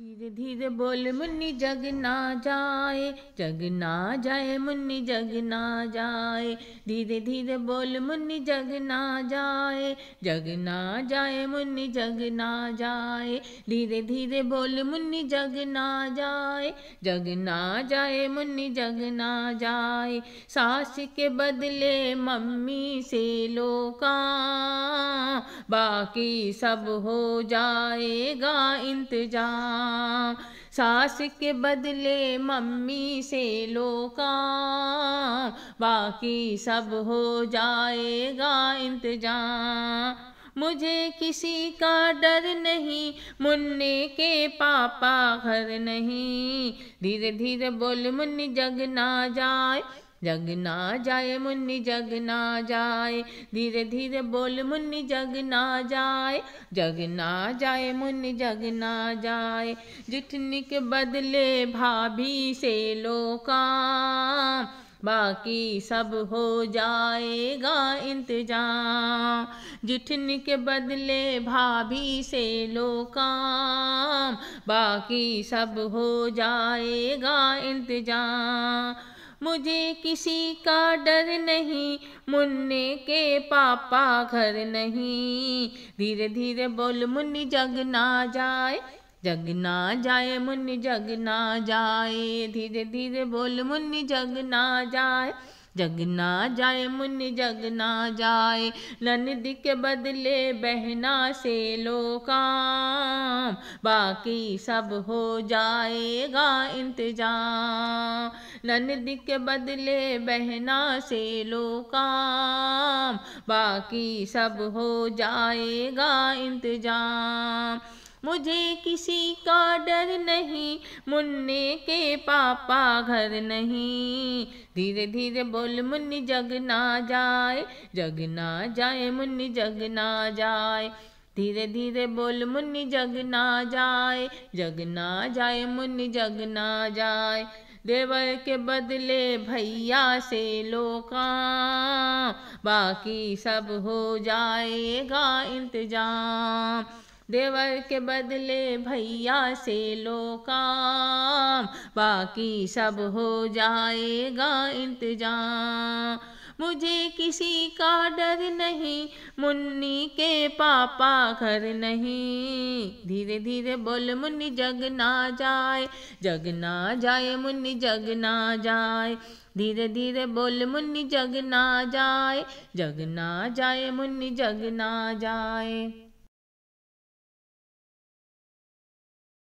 धीरे धीरे बोल मुन्नी जग ना जाए, जग ना जाए मुन्नी जग ना जाए। धीरे धीरे बोल मुन्नी जग ना जाए, जग ना जाए मुन्नी जग ना जाए। धीरे धीरे बोल मुन्नी जग ना जाए, जग ना जाए मुन्नी जग ना जाए। सास के बदले मम्मी से लो काम, बाकी सब हो जाएगा इंतजाम। सास के बदले मम्मी से लो काम, बाकी सब हो जाएगा इंतजाम। मुझे किसी का डर नहीं, मुन्नी के पापा घर नहीं। धीरे धीरे बोल मुन्नी जग ना जाए, जग ना जाए मुन्नी जग ना जाए। धीरे धीरे बोल मुन्नी जग ना जाए, जग ना जाए मुन्नी जग ना जाए। जुटनी के बदले भाभी से लो काम, बाकी सब हो जाएगा इंतजाम। जुटनी के बदले भाभी से लो काम, बाकी सब हो जाएगा इंतजाम। मुझे किसी का डर नहीं, मुन्नी के पापा घर नहीं। धीरे धीरे बोल मुन्नी जग ना जाए, जग ना जाए मुन्नी जग ना जाए। धीरे धीरे बोल मुन्नी जग ना जाए, जग ना जाए मुन्नी जग ना जाए। ननद के बदले बहना से लो काम, बाकी सब हो जाएगा इंतजाम। ननद के बदले बहना से लो काम, बाकी सब हो जाएगा इंतजाम। मुझे किसी का डर नहीं, मुन्नी के पापा घर नहीं। धीरे धीरे बोल मुन्नी जग ना जाए, जग ना जाए मुन्नी जग ना जाए। धीरे धीरे बोल मुन्नी जग ना जाए, जग ना जाए मुन्नी जग ना जाए। देवर के बदले भैया से लो काम, बाकी सब हो जाएगा इंतजाम। देवर के बदले भैया से लो काम, बाकी सब हो जाएगा इंतजाम। मुझे किसी का डर नहीं, मुन्नी के पापा घर नहीं। धीरे धीरे बोल मुन्नी जग ना जाए, जग ना जाए मुन्नी जग ना जाए। धीरे धीरे बोल मुन्नी जग ना जाए, जग ना जाए मुन्नी जग ना जाए।